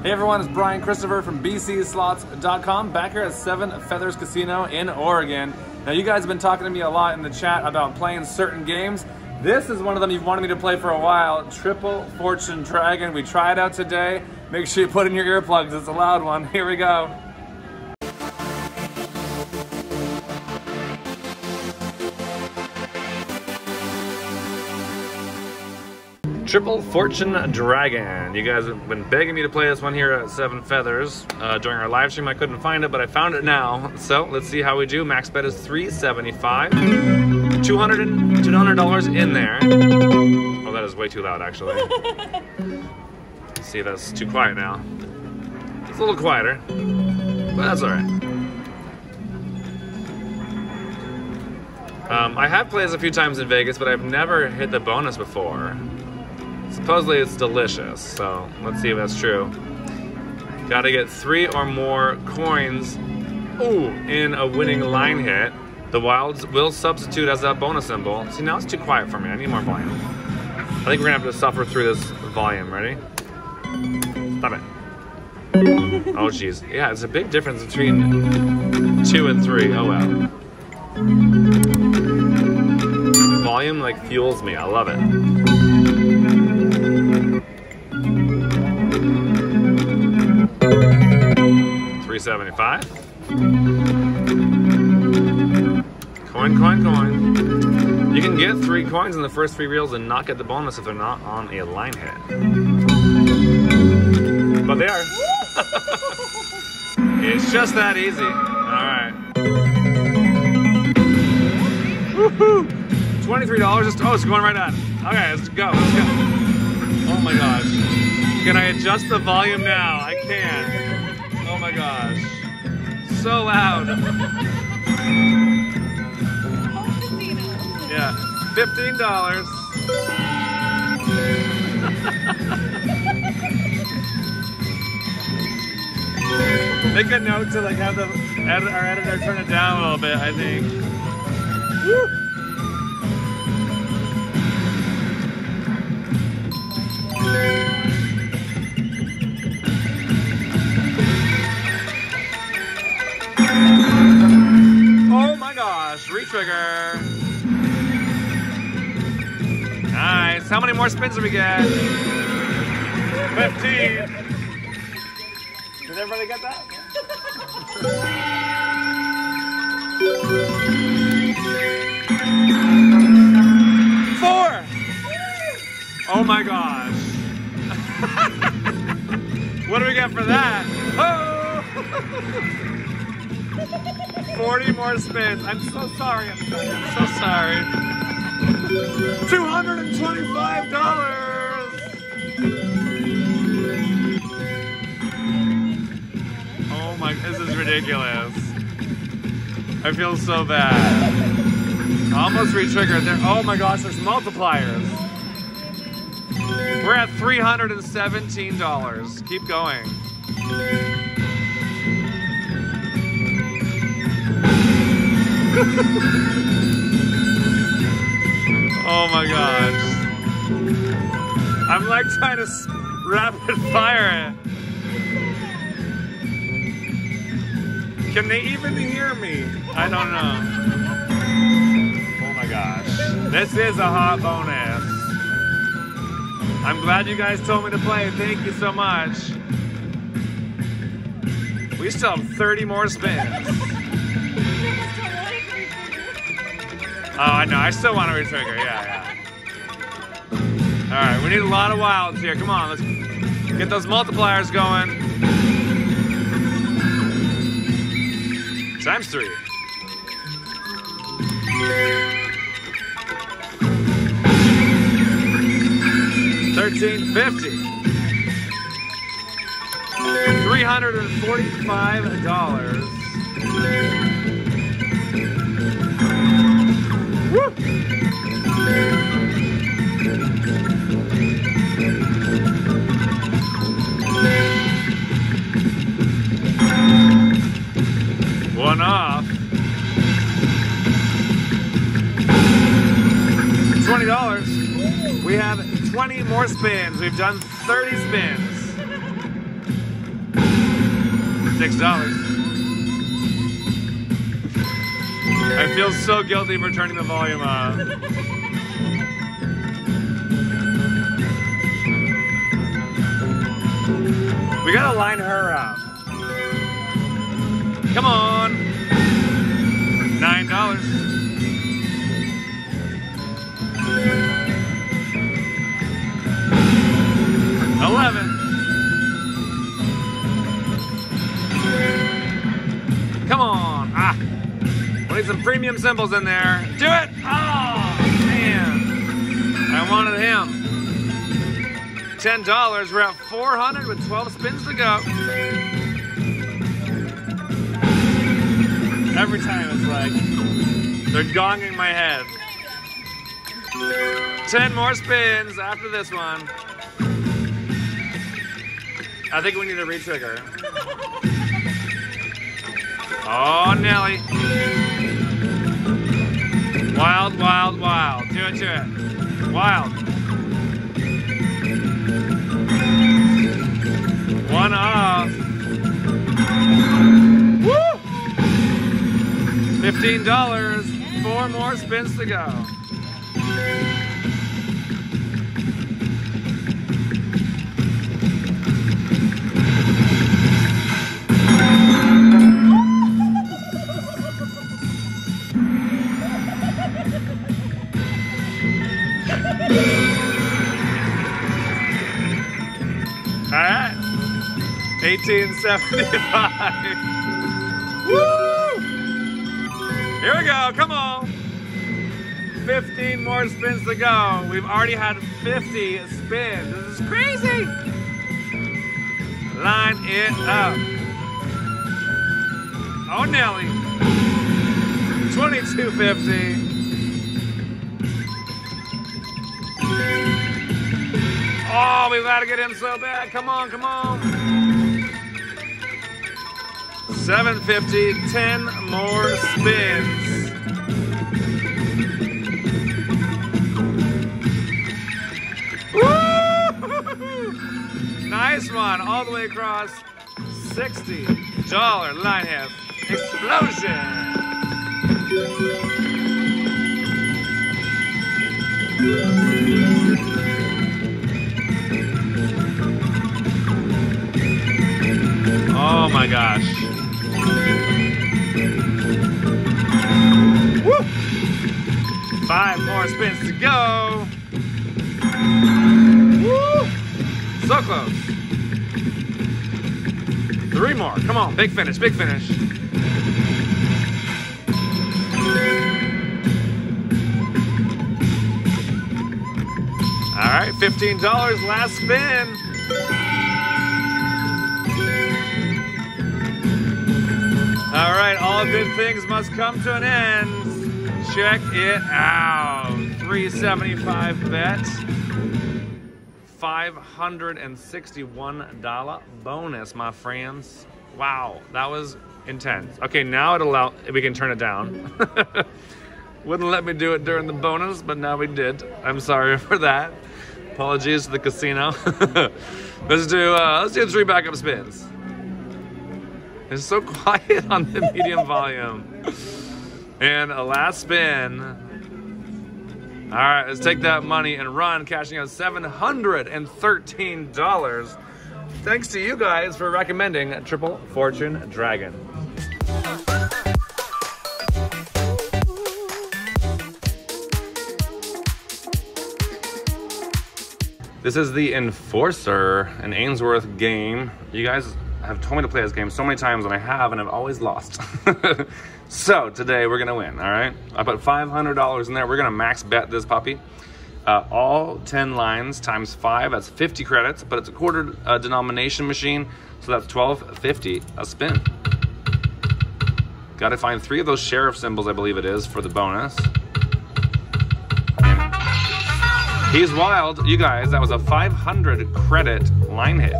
Hey everyone, it's Brian Christopher from bcslots.com, back here at Seven Feathers Casino in Oregon. Now you guys have been talking to me a lot in the chat about playing certain games. This is one of them you've wanted me to play for a while, Triple Fortune Dragon. We tried out today. Make sure you put in your earplugs, it's a loud one. Here we go. Triple Fortune Dragon. You guys have been begging me to play this one here at Seven Feathers. During our live stream, I couldn't find it, but I found it now. So let's see how we do. Max bet is $375. $200 in there. Oh, that is way too loud, actually. See, that's too quiet now. It's a little quieter, but that's all right. I have played this a few times in Vegas, but I've never hit the bonus before. Supposedly it's delicious, so let's see if that's true. Gotta get three or more coins, ooh, in a winning line hit. The wilds will substitute as that bonus symbol. See, now it's too quiet for me, I need more volume. I think we're gonna have to suffer through this volume, ready? Stop it. Oh geez, yeah, it's a big difference between 2 and 3, oh well. The volume like fuels me, I love it. $375. Coin, coin, coin. You can get 3 coins in the first 3 reels and not get the bonus if they're not on a line hit. But they are. It's just that easy. All right. Woohoo! $23. Oh, it's going right on. Okay, let's go. Let's go. Oh my gosh. Can I adjust the volume now? I can. Oh my gosh, so loud. Yeah, $15. Make a note to like have the our editor turn it down a little bit, I think. Woo! Retrigger. Nice. How many more spins do we get? 15. Did everybody get that? Four. Oh my gosh. What do we get for that? Oh. 40 more spins. I'm so sorry. I'm so sorry. $225. Oh my, this is ridiculous. I feel so bad. Almost re-triggered there. Oh my gosh, there's multipliers. We're at $317. Keep going. Oh my gosh. I'm like trying to rapid fire it. Can they even hear me? I don't know. Oh my gosh. This is a hot bonus. I'm glad you guys told me to play. Thank you so much. We still have 30 more spins. Oh, I know. I still want to retrigger. Yeah, yeah. All right, we need a lot of wilds here. Come on, let's get those multipliers going. Times 3. $1,350. $345. Woo! One off. $20. We have 20 more spins. We've done 30 spins. $6. I feel so guilty for turning the volume off. We gotta line her up. Come on. $9. $11. Come on. Ah. Some premium symbols in there. Do it! Oh, man. I wanted him. $10. We're at 400 with 12 spins to go. Every time it's like they're gonging my head. 10 more spins after this one. I think we need a re-trigger. Oh, Nelly. Wild, wild, wild. Do it to it. Wild. One off. Woo! $15. 4 more spins to go. Alright, $18.75. Woo! Here we go, come on. 15 more spins to go. We've already had 50 spins. This is crazy. Line it up. Oh, Nelly. $22.50. Oh, we've got to get him so bad. Come on, come on. $7.50, 10 more spins. Woo! Nice one, all the way across. $60 line half explosion. Oh my gosh. Woo! 5 more spins to go. Woo! So close. 3 more. Come on. Big finish. Big finish. All right. $15. Last spin. All right, all good things must come to an end. Check it out. $3.75 bet. $561 bonus, my friends. Wow, that was intense. Okay, now we can turn it down. Wouldn't let me do it during the bonus, but now we did. I'm sorry for that. Apologies to the casino. Let's do 3 backup spins. It's so quiet on the medium volume. And a last spin. All right, let's take that money and run, cashing out $713. Thanks to you guys for recommending Triple Fortune Dragon. This is the Enforcer, an Ainsworth game. You guys have told me to play this game so many times, and I have, and I've always lost. So today we're gonna win. All right, I put $500 in there. We're gonna max bet this puppy. All 10 lines times 5, that's 50 credits, but it's a quarter denomination machine, so that's $12.50 a spin. Gotta find 3 of those sheriff symbols, I believe it is, for the bonus. He's wild, you guys. That was a 500 credit line hit.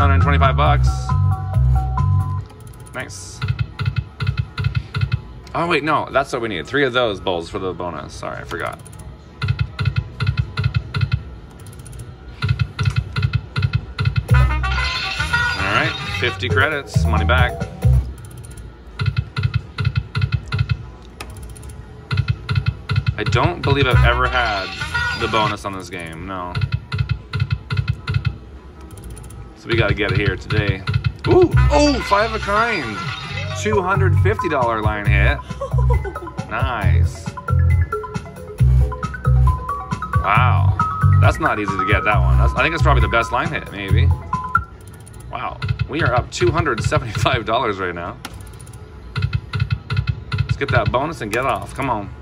$125. Nice. Oh wait, no, that's what we need. 3 of those bowls for the bonus. Sorry, I forgot. All right. 50 credits, money back. I don't believe I've ever had the bonus on this game, no. So we gotta get it here today. Ooh, oh, five of a kind. $250 line hit. Nice. Wow, that's not easy to get that one. I think it's probably the best line hit, maybe. Wow, we are up $275 right now. Let's get that bonus and get off, come on.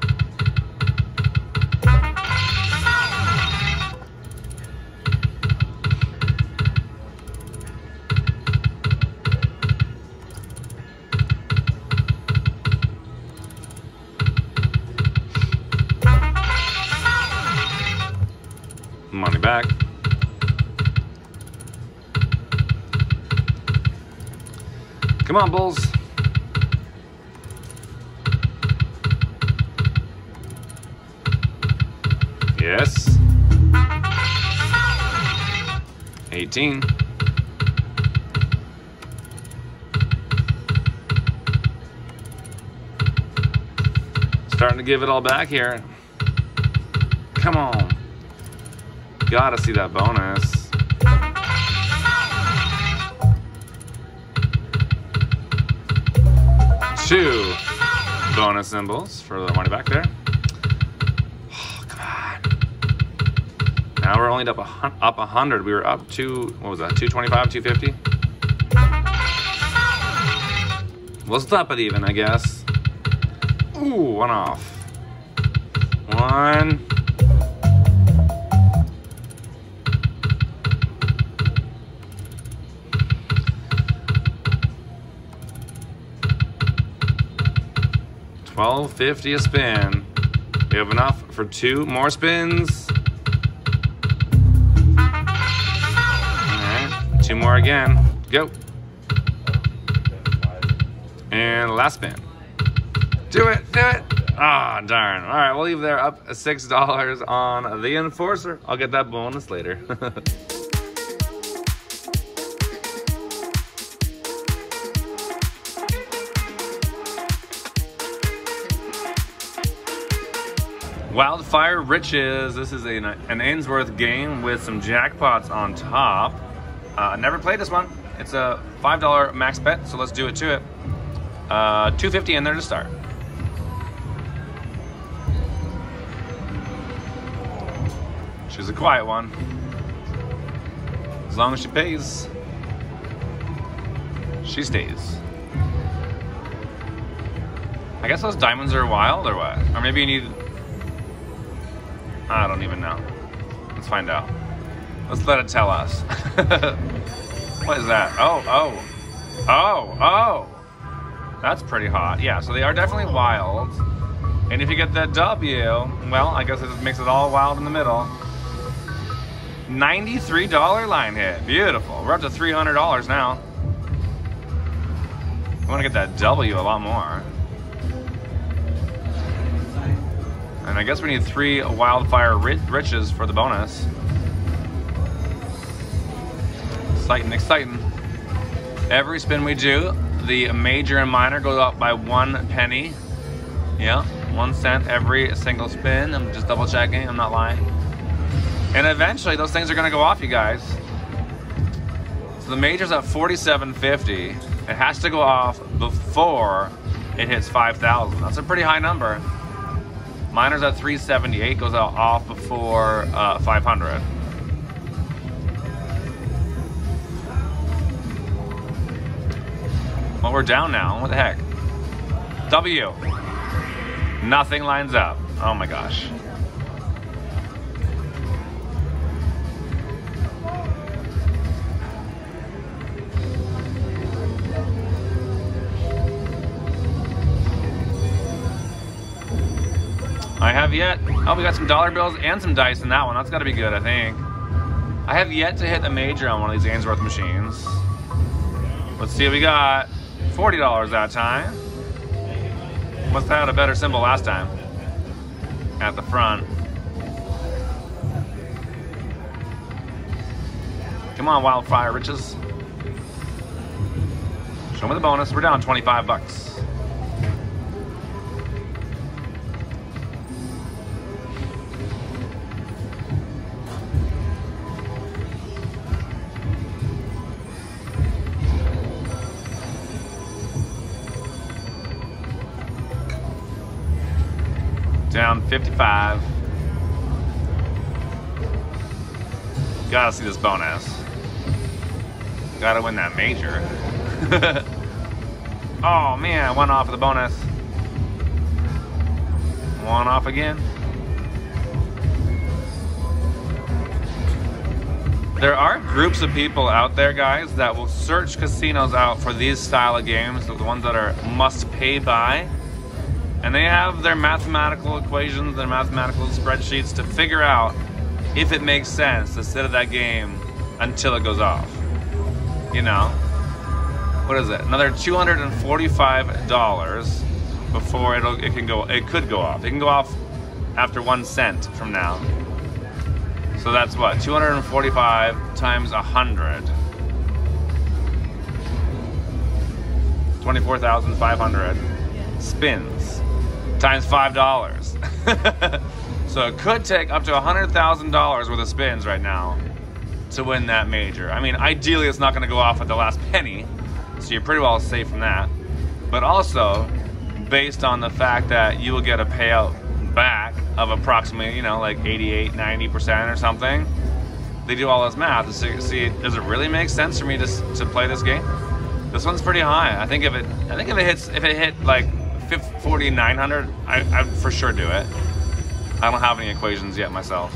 Money back. Come on, Bulls. Yes. 18. Starting to give it all back here. Come on. Gotta see that bonus. Two bonus symbols for the money back there. Oh, come on. Now we're only up 100. We were up to, what was that, 225, 250? We'll stop it even, I guess. Ooh, one off. One. $12.50 a spin. We have enough for two more spins. Alright, two more again. Go. And last spin. Do it, do it. Ah, darn. Alright, we'll leave there up $6 on the Enforcer. I'll get that bonus later. Wildfire Riches. This is an Ainsworth game with some jackpots on top. Never played this one. It's a $5 max bet, so let's do it to it. $2.50 in there to start. She's a quiet one. As long as she pays, she stays. I guess those diamonds are wild or what? Or maybe you need... I don't even know. Let's find out. Let's let it tell us. What is that? Oh, oh. Oh, oh. That's pretty hot. Yeah, so they are definitely wild. And if you get the W, well, I guess it just makes it all wild in the middle. $93 line hit. Beautiful. We're up to $300 now. I want to get that W a lot more. And I guess we need three Wildfire Riches for the bonus. Exciting, exciting. Every spin we do, the major and minor goes up by 1 penny. Yeah, 1 cent every single spin. I'm just double checking, I'm not lying. And eventually those things are gonna go off, you guys. So the major's at $47.50. It has to go off before it hits 5,000. That's a pretty high number. Miner's at 378, goes out off before 500. Well, we're down now, what the heck? W, nothing lines up, oh my gosh. I have yet, oh, we got some dollar bills and some dice in that one. That's gotta be good, I think. I have yet to hit a major on one of these Ainsworth machines. Let's see what we got. $40 that time. Must've had a better symbol last time. At the front. Come on, Wildfire Riches. Show me the bonus. We're down 25 bucks. Down 55. Gotta see this bonus. Gotta win that major. Oh man, one off of the bonus. One off again. There are groups of people out there, guys, that will search casinos out for these style of games, the ones that are must pay by. And they have their mathematical equations, their mathematical spreadsheets to figure out if it makes sense to sit at that game until it goes off. You know? What is it? Another $245 before it could go off. It can go off after 1 cent from now. So that's what? 245 times 100. 24,500 spins times $5. So it could take up to $100,000 worth of spins right now to win that major. I mean, ideally it's not gonna go off at the last penny. So you're pretty well safe from that. But also, based on the fact that you will get a payout back of approximately, you know, like 88, 90% or something, they do all this math to see, does it really make sense for me to play this game? This one's pretty high. I think if it hit like 4,900, I'd for sure do it. I don't have any equations yet myself.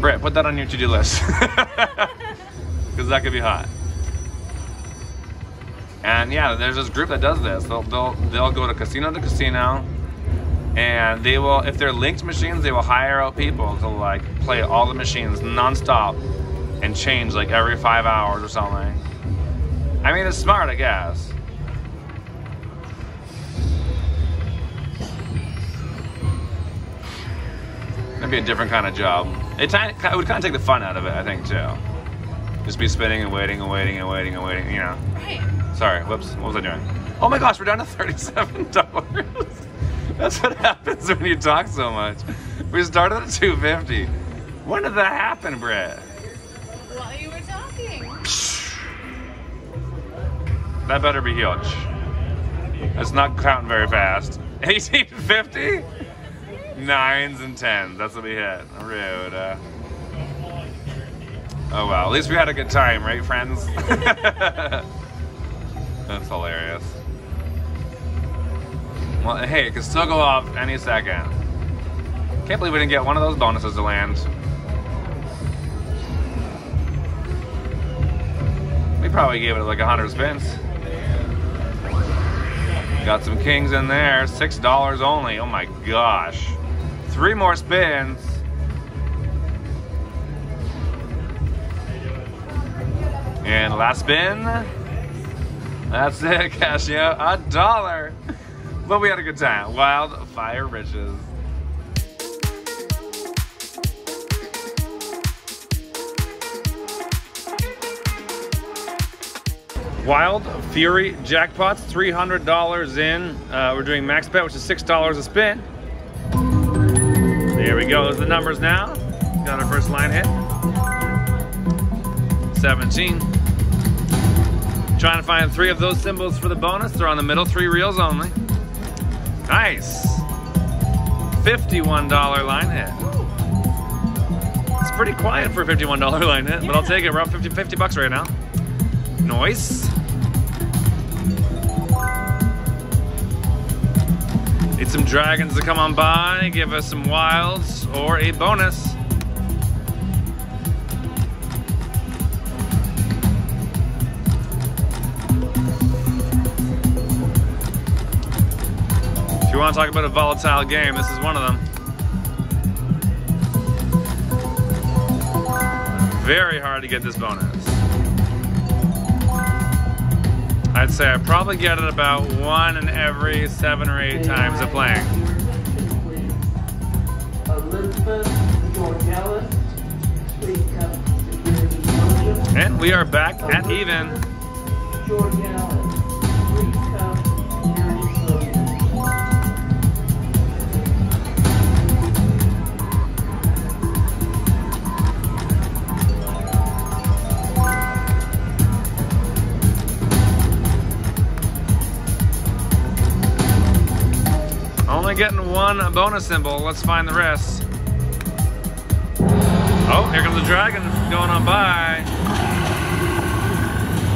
Britt, put that on your to-do list. Because that could be hot. And yeah, there's this group that does this. They'll go to casino, and they will, if they're linked machines, they will hire out people to like play all the machines nonstop and change like every 5 hours or something. I mean, it's smart, I guess. That'd be a different kind of job. It would kind of take the fun out of it, I think, too. Just be spinning and waiting and waiting and waiting and waiting, you know. Right. Sorry, whoops, what was I doing? Oh my gosh, we're down to $37. That's what happens when you talk so much. We started at $2.50. When did that happen, Brett? While you were talking. That better be huge. That's not counting very fast. $18.50? Nines and tens, that's what we hit. Rude. Oh well, at least we had a good time, right, friends? That's hilarious. Well, hey, it can still go off any second. Can't believe we didn't get one of those bonuses to land. We probably gave it like 100 spins. Got some kings in there, $6 only. Oh my gosh. 3 more spins. And last spin, that's it, cashing out $1. But we had a good time. Wildfire Riches. Wild Fury Jackpots, $300 in. We're doing max bet, which is $6 a spin. There we go, those are the numbers now. Got our first line hit. 17. Trying to find 3 of those symbols for the bonus. They're on the middle 3 reels only. Nice. $51 line hit. It's pretty quiet for a $51 line hit, yeah. But I'll take it. We're up 50 bucks right now. Nice. Need some dragons to come on by, give us some wilds or a bonus. You want to talk about a volatile game, this is one of them. Very hard to get this bonus. I'd say I probably get it about 1 in every 7 or 8 times of playing. And we are back at even. Only getting one bonus symbol. Let's find the rest. Oh, here comes the dragon going on by.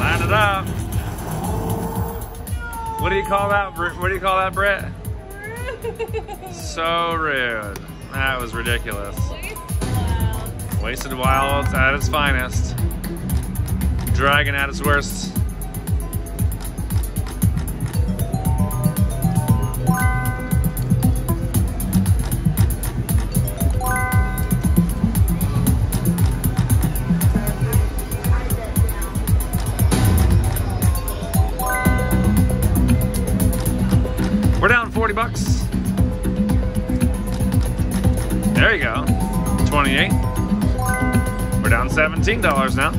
Line it up. What do you call that? What do you call that, Brett? Rude. So rude. That was ridiculous. Wasted Wild at its finest. Dragon at its worst. We're down 40 bucks. There you go, 28. We're down $17 now.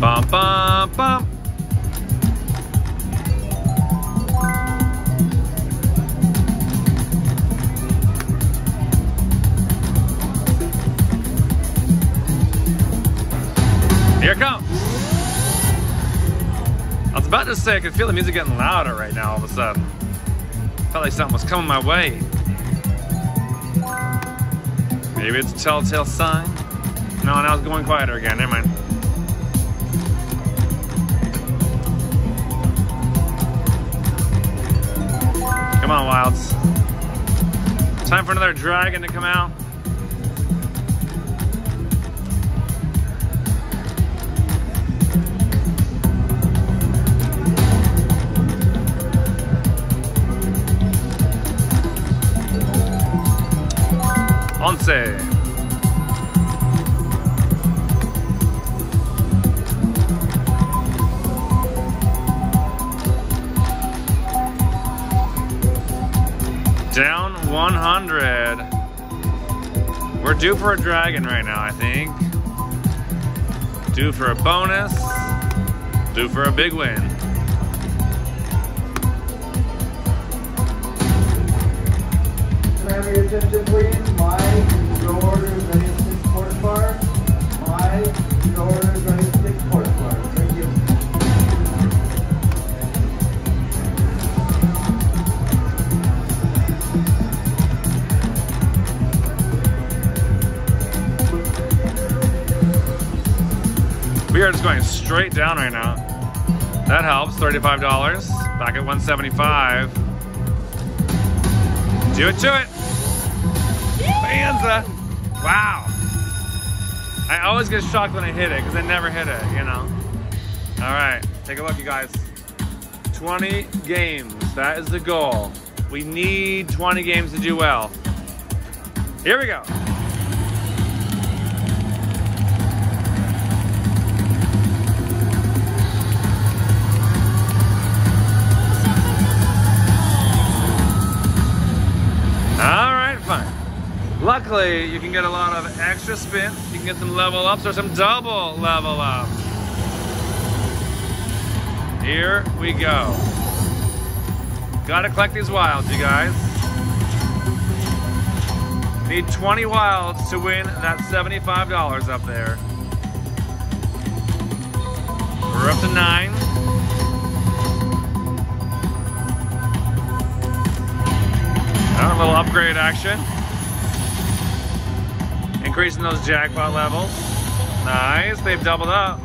Bum, bum, bum. Here it comes. I was about to say, I could feel the music getting louder right now all of a sudden. Felt like something was coming my way. Maybe it's a telltale sign. No, now it's going quieter again, never mind. Come on, Wilds. Time for another dragon to come out. Once. Down 100. We're due for a dragon right now, I think. Due for a bonus. Due for a big win. Your attention, please. My door is ready to 6 quarter bar. My door is ready to 6 quarter bar. Thank you. We are just going straight down right now. That helps. $35. Back at 175. Do it to it. Banza. Wow. I always get shocked when I hit it because I never hit it, you know. All right, take a look, you guys. 20 games, that is the goal. We need 20 games to do well. Here we go. Luckily, you can get a lot of extra spins. You can get some level ups or some double level ups. Here we go. Gotta collect these wilds, you guys. Need 20 wilds to win that $75 up there. We're up to 9. A little upgrade action. Increasing those jackpot levels. Nice, they've doubled up.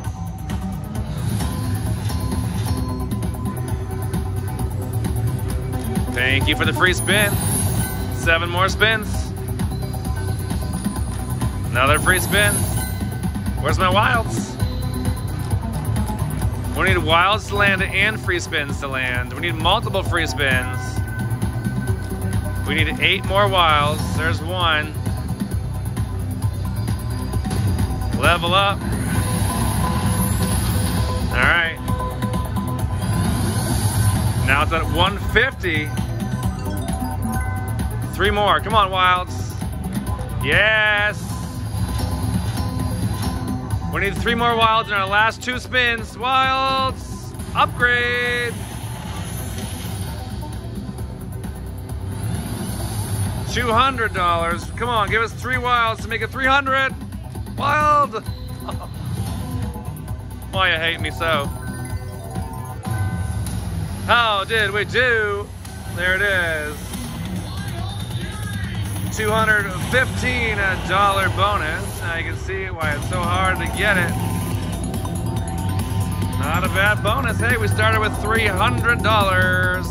Thank you for the free spin. 7 more spins. Another free spin. Where's my wilds? We need wilds to land and free spins to land. We need multiple free spins. We need 8 more wilds. There's one. Level up. Now it's at 150. Three more. Come on, Wilds. Yes. We need three more Wilds in our last two spins. Wilds, upgrade. $200. Come on, give us three Wilds to make it 300. Wild. Why you hate me so? How did we do? There it is. $215 bonus. Now you can see why it's so hard to get it. Not a bad bonus. Hey, we started with $300.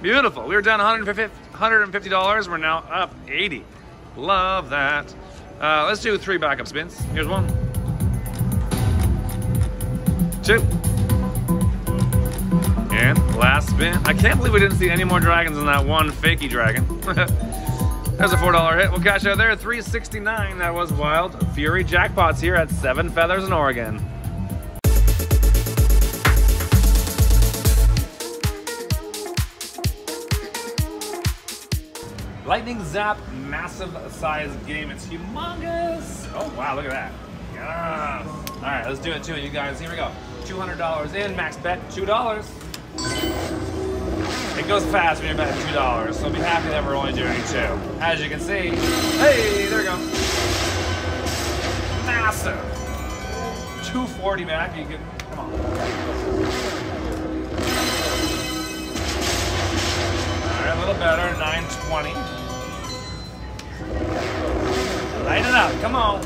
Beautiful. We were down $150. We're now up 80. Love that. Let's do three backup spins. Here's one. Two. And last spin. I can't believe we didn't see any more dragons than that one fakey dragon. There's a $4 hit. We'll cash out there at $369. That was Wild Fury Jackpots here at Seven Feathers in Oregon. Lightning Zap, massive size game. It's humongous. Oh, wow, look at that. Yes. All right, let's do it to it, you guys. Here we go. $200 in, max bet, $2. It goes fast when you're betting $2, so be happy that we're only doing two. As you can see, hey, there we go. Massive. 240 back, you can, come on. All right, a little better, 920. Light it up, come on.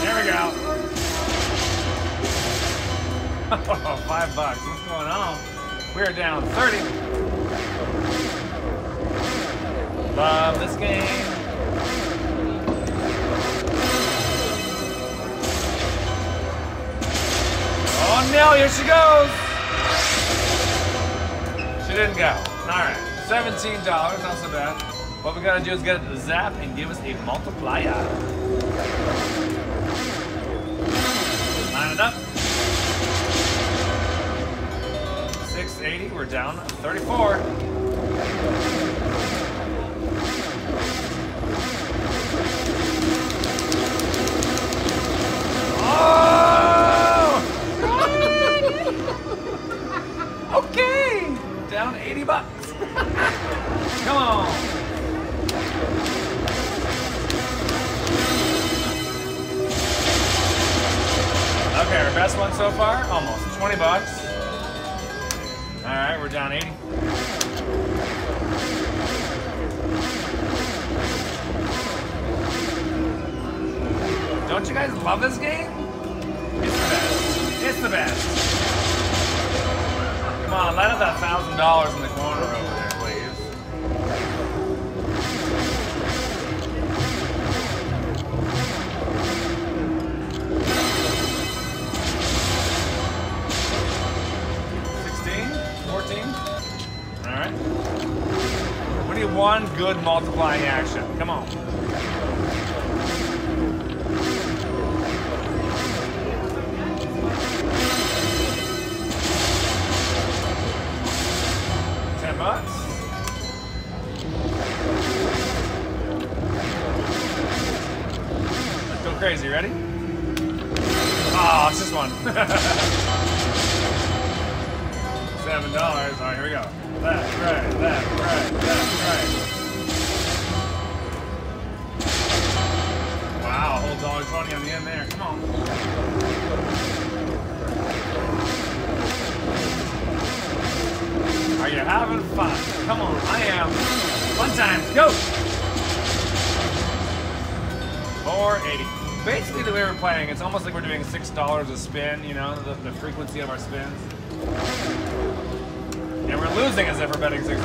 There we go. Oh, $5. What's going on? We're down 30. Love this game. Oh no, here she goes. She didn't go. All right, $17, not so bad. What we gotta do is get it to the Zap and give us a multiplier. Line it up. 680, we're down 34. Oh! Down 80 bucks. Come on. Okay, our best one so far, almost 20 bucks. All right, we're down 80. Don't you guys love this game? It's the best. It's the best. Come on, light up that $1,000 in the corner over there, please. 16, 14. All right. We need one good multiplying action. Come on. $10. Let's go crazy, ready? Oh, it's just one. $7, all right, here we go. Left, right, left, right, left, right. Wow, whole $1.20 on the end there, come on. Are you having fun? Come on, I am. Fun times, go! 480. Basically the way we're playing, it's almost like we're doing $6 a spin, you know, the frequency of our spins. And we're losing as if we're betting $6 a spin.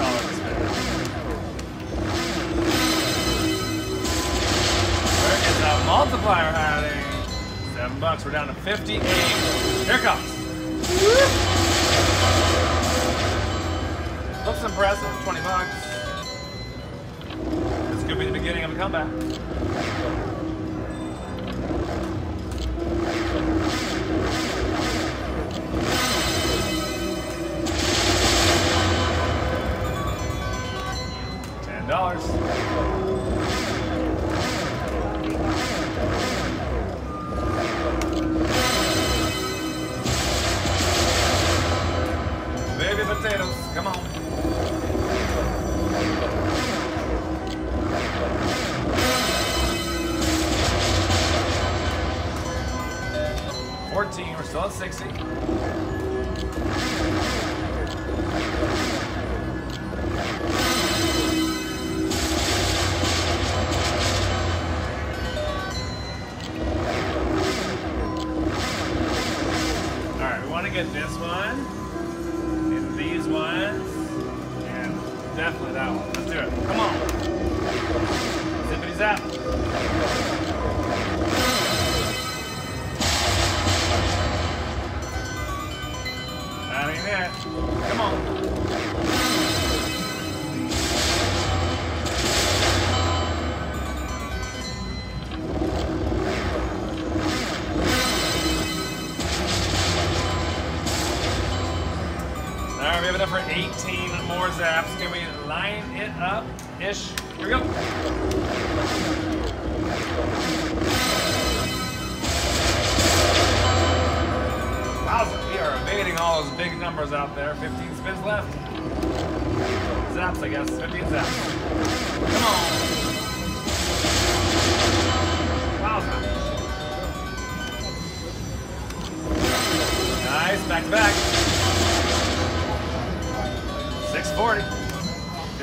Where is that multiplier hiding? $7, we're down to 58. Here it comes. Looks impressive, 20 bucks. box. This could be the beginning of a comeback. $10. Baby potatoes, come on. $14, we're still at $60. Get this one, and these ones, and definitely that one. Let's do it. Come on. Zippity zap. That ain't it. Come on. All right, we have enough for 18 more zaps. Can we line it up-ish? Here we go. Wow, we are evading all those big numbers out there. 15 spins left. Zaps, I guess. 15 zaps. Come on. Wow. Nice, back to back. 640.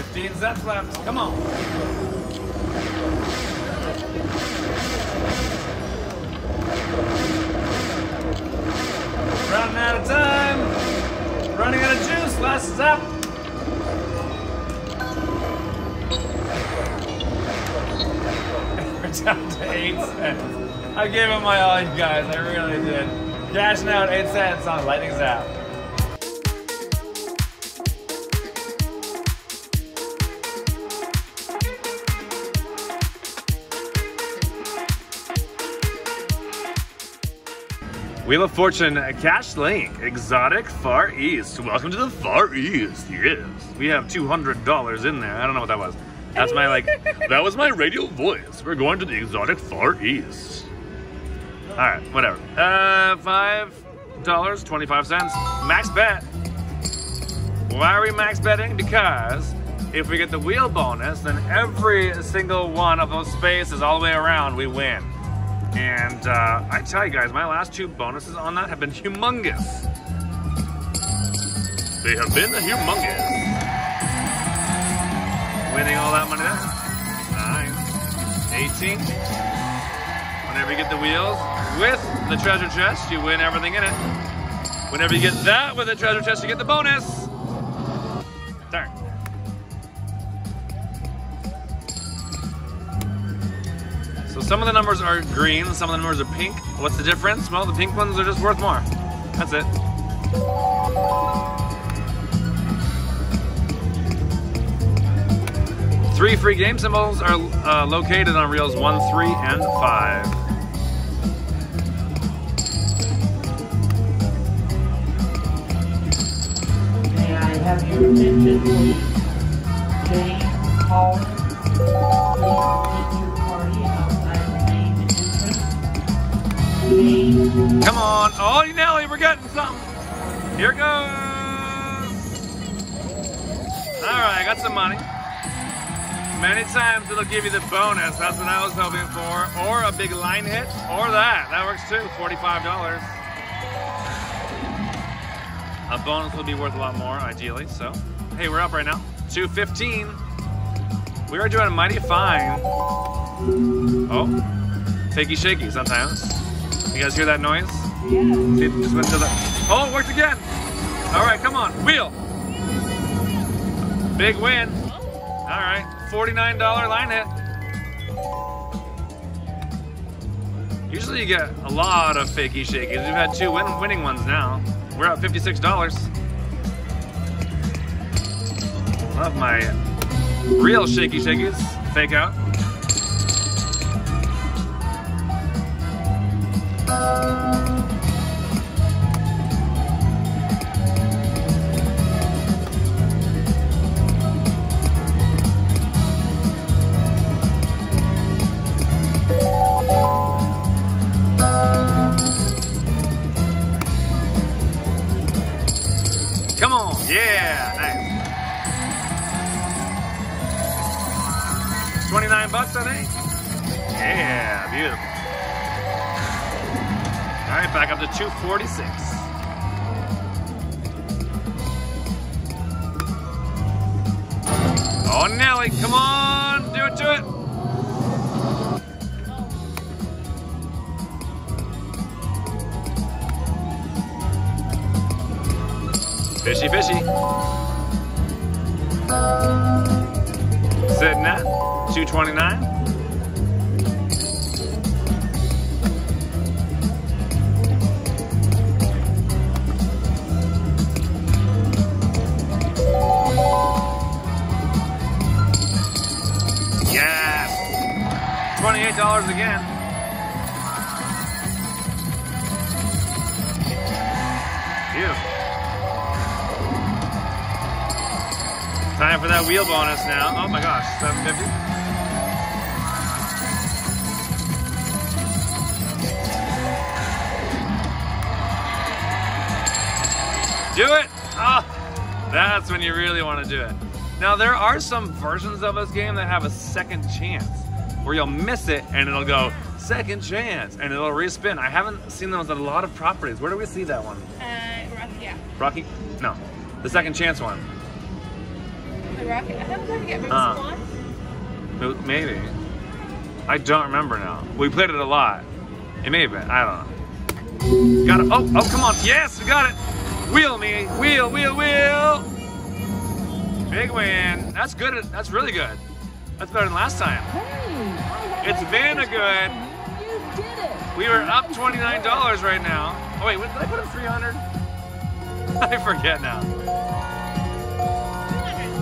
15 zaps left. Come on. Running out of time. Running out of juice. Last zap. We're down to 8 cents. I gave it my all, you guys. I really did. Cashing out 8 cents on Lightning Zap. Wheel of Fortune Cash Link Exotic Far East. Welcome to the Far East. Yes, we have $200 in there. I don't know what that was. That's my like. That was my radio voice. We're going to the Exotic Far East. All right, whatever. $5.25. Max bet. Why are we max betting? Because if we get the wheel bonus, then every single one of those spaces all the way around we win. And I tell you guys, my last two bonuses on that have been humongous. They have been humongous. Winning all that money there. Nice. 18. Whenever you get the wheels with the treasure chest, you win everything in it. Whenever you get that with the treasure chest, you get the bonus. Darn. So some of the numbers are green, some of the numbers are pink. What's the difference? Well, the pink ones are just worth more. That's it. Three free game symbols are located on reels 1, 3, and 5. May I have your attention, please? James Hall. Come on, oh Nelly, we're getting something. Here it goes. All right, I got some money. Many times it'll give you the bonus. That's what I was hoping for. Or a big line hit, or that. That works too, $45. A bonus will be worth a lot more, ideally, so. Hey, we're up right now, 215. We are doing mighty fine. Oh, fakey shaky sometimes. You guys hear that noise? Yeah. See, it just went to the... Oh, it worked again! All right, come on, wheel! Big win. All right, $49 line hit. Usually you get a lot of fakey shakies. We've had two winning ones now. We're at $56. Love my Real shaky shakies. Fake out. Come on, yeah, nice. 29 bucks, I think. Yeah, beautiful. All right, back up to 246. Oh, Nelly, come on, do it to it. Fishy, fishy. Sitting at 229. Yes! $28 again. Time for that wheel bonus now. Oh my gosh, 750. Do it! Oh, that's when you really want to do it. Now there are some versions of this game that have a second chance, where you'll miss it and it'll go, second chance, and it'll respin. I haven't seen those at a lot of properties. Where do we see that one? Rocky, yeah. Rocky? No, the second chance one. Rocket. I don't think it was maybe. I don't remember now. We played it a lot. It may have been. I don't know. Got it. Oh, oh, come on. Yes, we got it. Wheel me. Wheel, wheel, wheel. Big win. That's good. That's really good. That's better than last time. Hey, it's Vanna good. You did it. We were up $29 right now. Oh, wait. Did I put in 300? I forget now.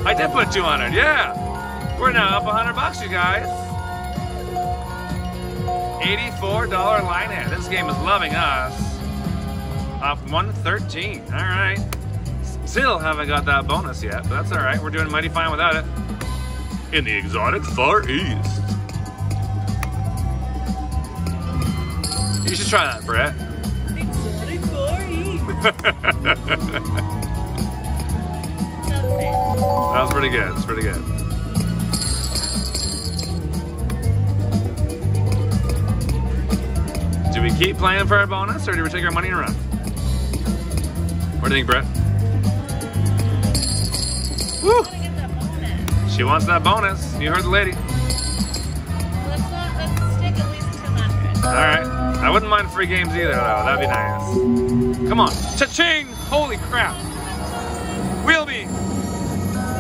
I did put 200, yeah. We're now up 100 bucks, you guys. $84 line hit. This game is loving us. Up 113, all right. Still haven't got that bonus yet, but that's all right. We're doing mighty fine without it. In the exotic Far East. You should try that, Brett. Exotic Far East. That was pretty good. It's pretty good. Do we keep playing for our bonus, or do we take our money and run? What do you think, Brett? Woo! She wants that bonus. You heard the lady. Let's stick at least 200. All right. I wouldn't mind free games either, though. That'd be nice. Come on. Cha-ching! Holy crap! Wheel me!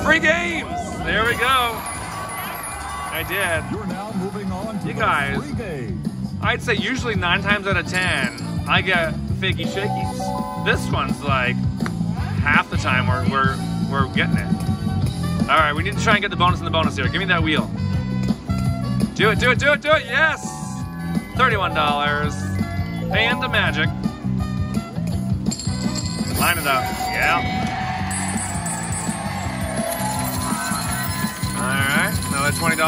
Free games! There we go. I did. You're now moving on to you guys. Free games. I'd say usually 9 times out of 10, I get figgy shakies. This one's like half the time we're getting it. All right, we need to try and get the bonus in the bonus here. Give me that wheel. Do it! Do it! Do it! Do it! Yes! $31. And the magic. Line it up. Yeah. Alright, another $20.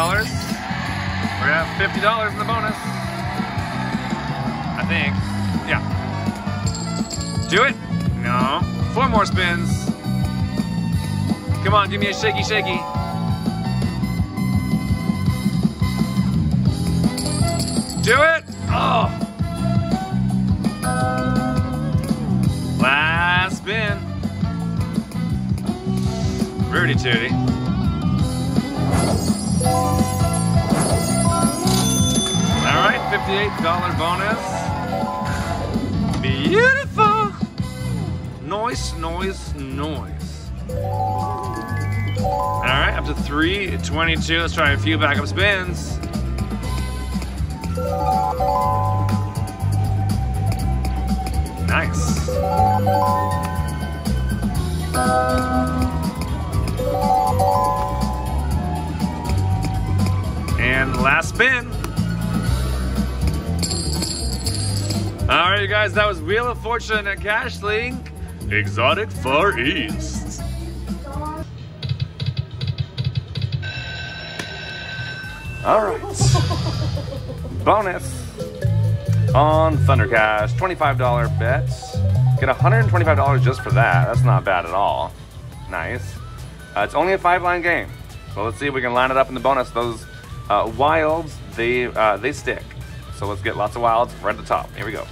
We're at $50 in the bonus. I think. Yeah. Do it? No. 4 more spins. Come on, give me a shaky shaky. Do it? Oh! Last spin. Rudy Tooty. Alright, $58 bonus. Beautiful! Noise, noise, noise. Alright, up to 322. Let's try a few backup spins. Nice. And last spin. All right, you guys, that was Wheel of Fortune and Cash Link Exotic Far East. All right. Bonus on Thunder Cash, $25 bets. Get $125 just for that. That's not bad at all. Nice. It's only a 5-line game. So let's see if we can line it up in the bonus. Those wilds, they stick. So let's get lots of wilds right at the top. Here we go.